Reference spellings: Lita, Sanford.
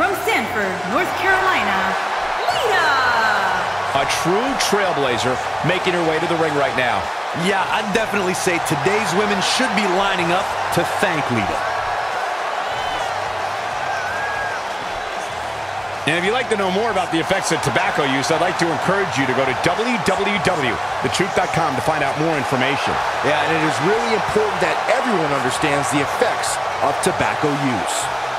From Sanford, North Carolina, Lita! A true trailblazer making her way to the ring right now. Yeah, I'd definitely say today's women should be lining up to thank Lita. And if you'd like to know more about the effects of tobacco use, I'd like to encourage you to go to www.thetruth.com to find out more information. Yeah, and it is really important that everyone understands the effects of tobacco use.